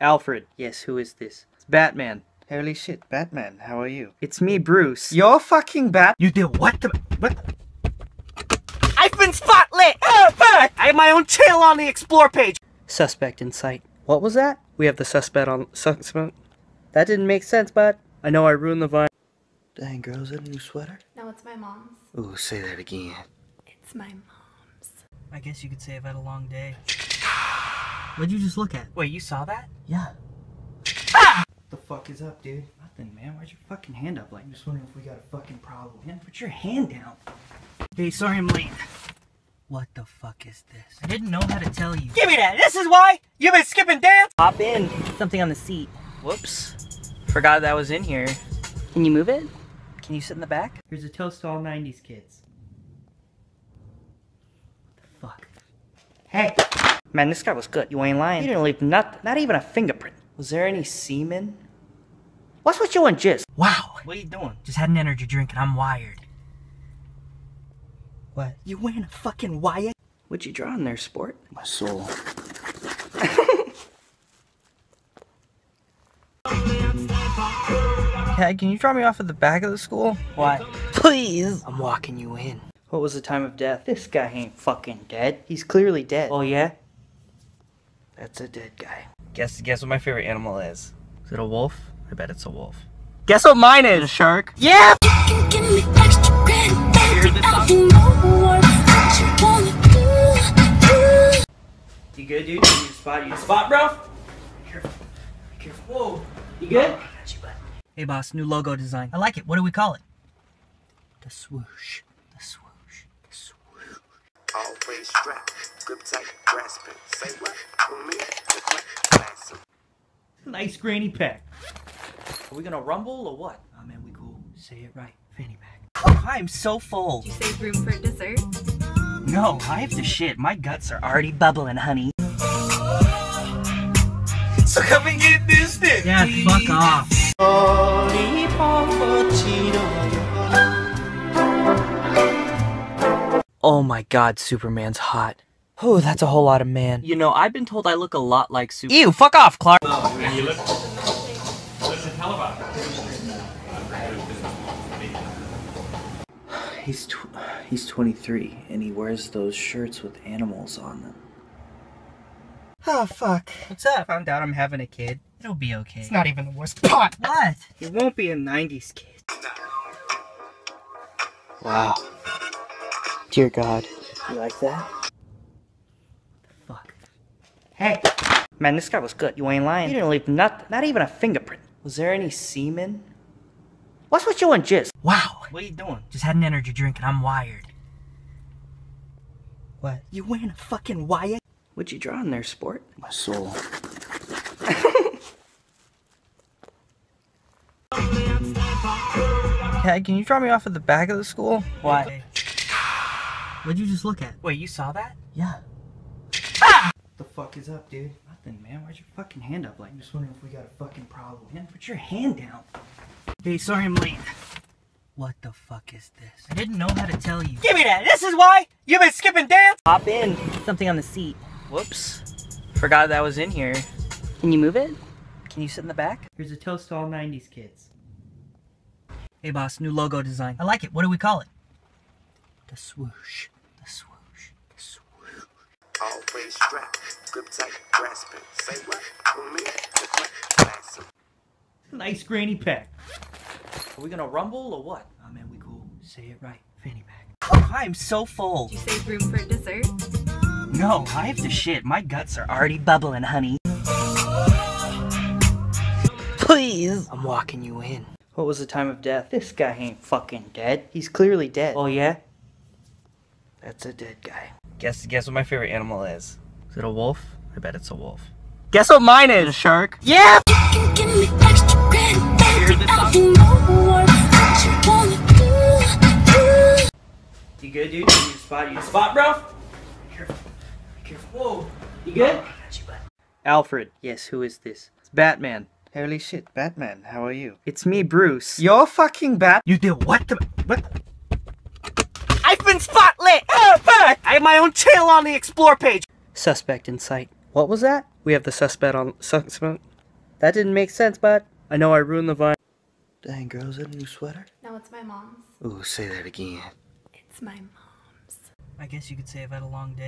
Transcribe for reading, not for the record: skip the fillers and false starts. Alfred. Yes, who is this? It's Batman. Holy shit, Batman, how are you? It's me, Bruce. You're fucking You did what the- what? I've been spotlit! Oh, fuck! I have my own channel on the explore page! Suspect in sight. What was that? We have the suspect on- That didn't make sense, bud. I know I ruined the vibe. Dang, girl, is that a new sweater? No, it's my mom's. Ooh, say that again. It's my mom's. I guess you could say I've had a long day. What'd you just look at? Wait, you saw that? Yeah. Ah! What the fuck is up, dude? Nothing, man. Why'd your fucking hand up like? I'm just wondering if we got a fucking problem. Man, put your hand down. Hey, sorry I'm late. What the fuck is this? I didn't know how to tell you. Give me that! This is why you've been skipping dance! Hop in. Something on the seat. Whoops. Forgot that was in here. Can you move it? Can you sit in the back? Here's a toast to all 90s kids. What the fuck? Hey! Man, this guy was good. You ain't lying. You didn't leave not even a fingerprint. Was there any semen? What's with you and jizz? Wow. What are you doing? Just had an energy drink and I'm wired. What? You wearing a fucking wire? What'd you draw in there, sport? My soul. Hey, can you drop me off at the back of the school? What? Please. I'm walking you in. What was the time of death? This guy ain't fucking dead. He's clearly dead. Oh, yeah? That's a dead guy. Guess what my favorite animal is. Is it a wolf? I bet it's a wolf. Guess what mine is? A shark. Yeah! You can give me extra credit, baby. I do more that you wanna do. You good, dude? You spot, bro? Careful. Whoa. You good? I got you, bud. Hey, boss. New logo design. I like it. What do we call it? The swoosh. The swoosh. The swoosh. Always strapped. Grip tight. Grasping. Say what? Nice granny pack. Are we gonna rumble or what? Oh man, we cool. Say it right. Fanny pack. Oh, I'm so full. Did you save room for dessert? No, I have to shit. My guts are already bubbling, honey. So come and get this dick. Yeah, fuck off. Oh my god, Superman's hot. Oh, that's a whole lot of man. You know, I've been told I look a lot like Superman. Ew, fuck off, Clark! He's 23, and he wears those shirts with animals on them. Oh, fuck. What's up? Found out I'm having a kid. It'll be okay. It's not even the worst part. What? It won't be a 90s kid. Wow. Dear God. You like that? Hey! Man, this guy was good. You ain't lying. You didn't leave not even a fingerprint. Was there any semen? What's with you and jizz? Wow! What are you doing? Just had an energy drink and I'm wired. What? You wearing a fucking wire? What'd you draw in there, sport? My soul. Hey, can you drop me off at the back of the school? What? What'd you just look at? Wait, you saw that? Yeah. What the fuck is up, dude? Nothing, man. Why'd your fucking hand up like? I'm just wondering if we got a fucking problem. Man, put your hand down. Hey, sorry I'm late. What the fuck is this? I didn't know how to tell you. Give me that! This is why you've been skipping dance! Hop in. Something on the seat. Whoops. Forgot that was in here. Can you move it? Can you sit in the back? Here's a toast to all 90s kids. Hey, boss. New logo design. I like it. What do we call it? The swoosh. The swoosh. Always strapped, grip tight, grasping. Say what? Nice granny pack. Are we gonna rumble or what? Oh man, we cool. Say it right. Fanny pack. Oh, I'm so full. Did you save room for dessert? No, I have to shit. My guts are already bubbling, honey. Please. I'm walking you in. What was the time of death? This guy ain't fucking dead. He's clearly dead. Oh yeah? That's a dead guy. Guess what my favorite animal is. Is it a wolf? I bet it's a wolf. Guess what mine is? A shark. Yeah! You can give me extra credit, baby. I do more that you wanna do. You good, dude? You spot, bro? Careful. Whoa. You good? I got you, bud. Alfred. Yes, who is this? It's Batman. Holy shit, Batman, how are you? It's me, Bruce. You're fucking You did what the- what? I've been spotlit! Oh, fuck! I have my own channel on the explore page! Suspect in sight. What was that? We have the suspect on... That didn't make sense, but I know I ruined the vibe. Dang, girl, is that a new sweater? No, it's my mom's. Ooh, say that again. It's my mom's. I guess you could say I've had a long day.